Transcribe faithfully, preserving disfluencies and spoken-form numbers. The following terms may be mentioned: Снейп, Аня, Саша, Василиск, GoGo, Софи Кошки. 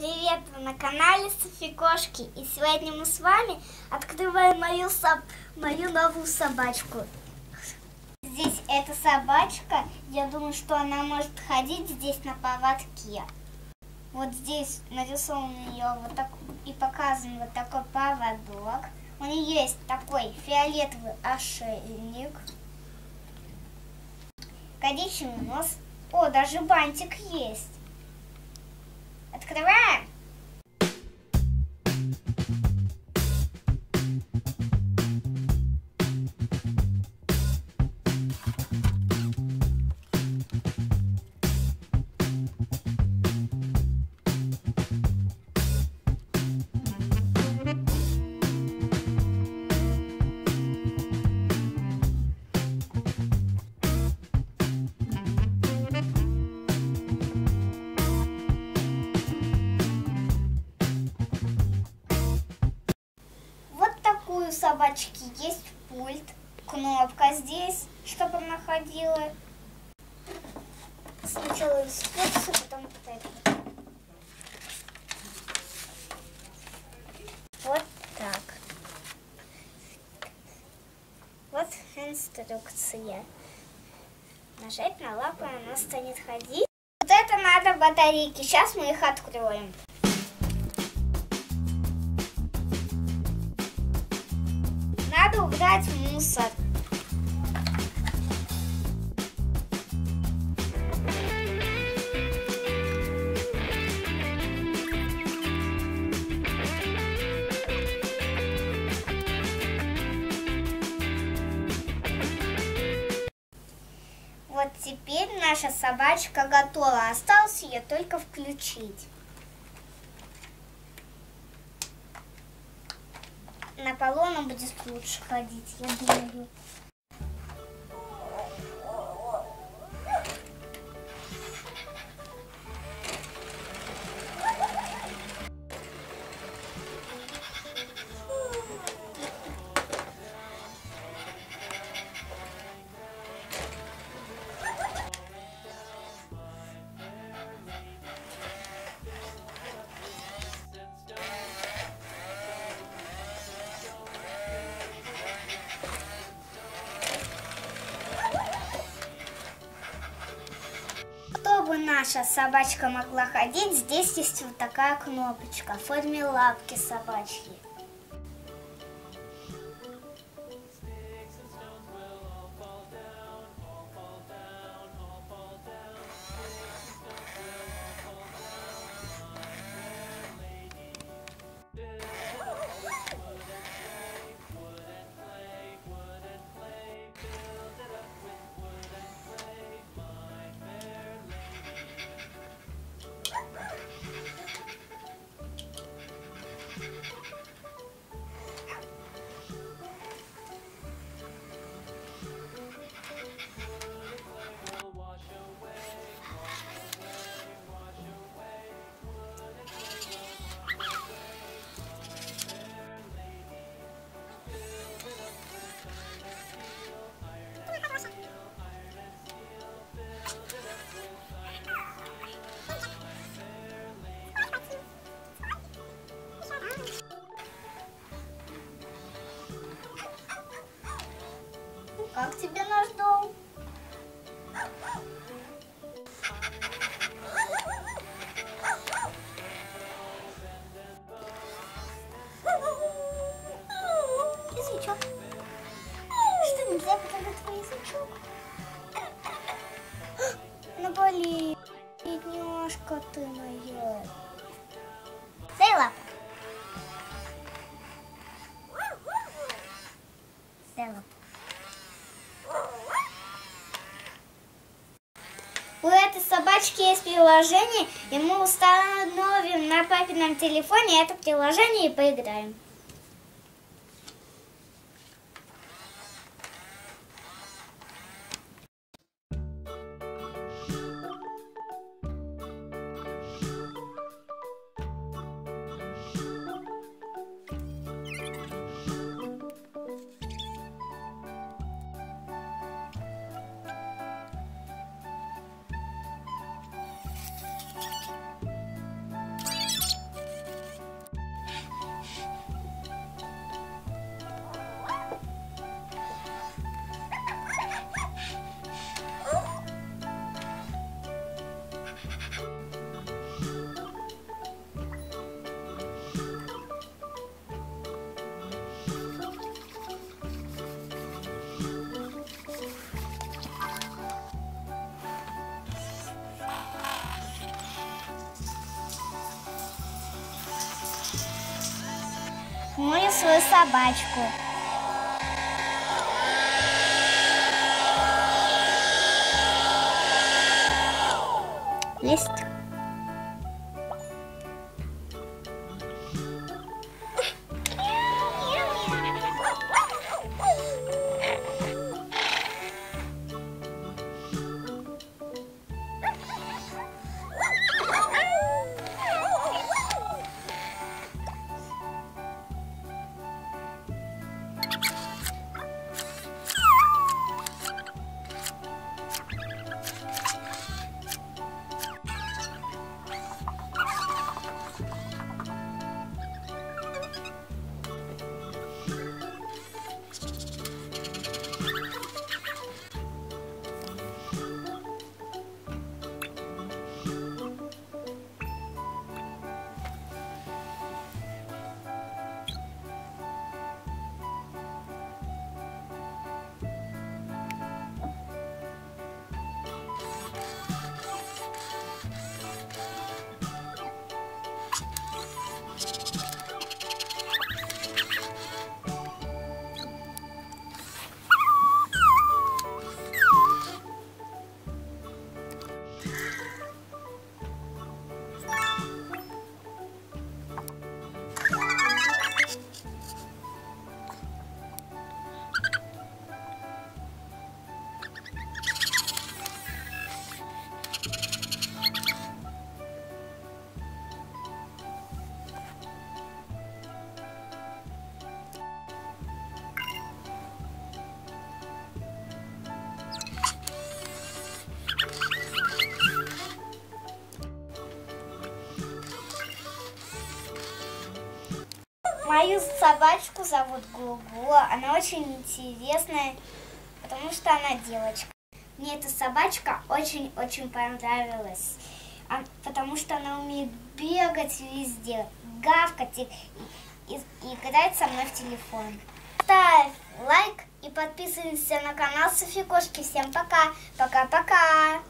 Привет, вы на канале Софи Кошки, и сегодня мы с вами открываем мою, соб... мою новую собачку. Здесь эта собачка, я думаю, что она может ходить здесь на поводке. Вот здесь нарисован ее вот так и показан вот такой поводок. У нее есть такой фиолетовый ошейник, коричневый нос, о, даже бантик есть. Открываем! У собачки есть пульт, кнопка здесь, чтобы она ходила. Сначала использую, потом вот это. Вот так. Вот инструкция. Нажать на лапу, и она станет ходить. Вот это надо батарейки. Сейчас мы их откроем. Надо убрать мусор. Вот теперь наша собачка готова. Осталось ее только включить. На полу она будет лучше ходить, я думаю. Наша собачка могла ходить, здесь есть вот такая кнопочка в форме лапки собачьей. Как тебе наш дом? Язычок. Что, нельзя показать твой язычок? Ну, блин, бедняжка ты моя. Дай лапу. Дай лапу. У этой собачки есть приложение, и мы установим на папином телефоне это приложение и поиграем. мы свою собачку. Есть. Мою собачку зовут GoGo. Она очень интересная, потому что она девочка. Мне эта собачка очень-очень понравилась, потому что она умеет бегать везде, гавкать и, и, и играть со мной в телефон. Ставь лайк и подписывайся на канал Софи Кошки. Всем пока! Пока-пока!